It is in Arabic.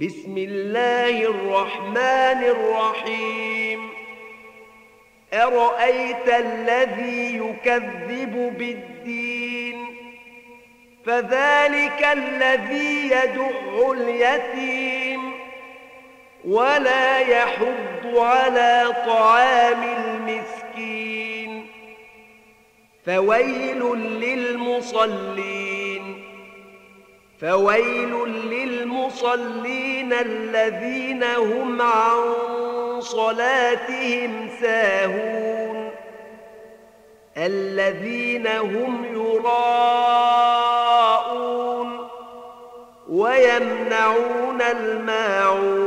بسم الله الرحمن الرحيم أرأيت الذي يكذب بالدين فذلك الذي يدع اليتيم ولا يحض على طعام المسكين فويل للمصلين الذين هم عن صلاتهم ساهون الذين هم يراءون ويمنعون الماعون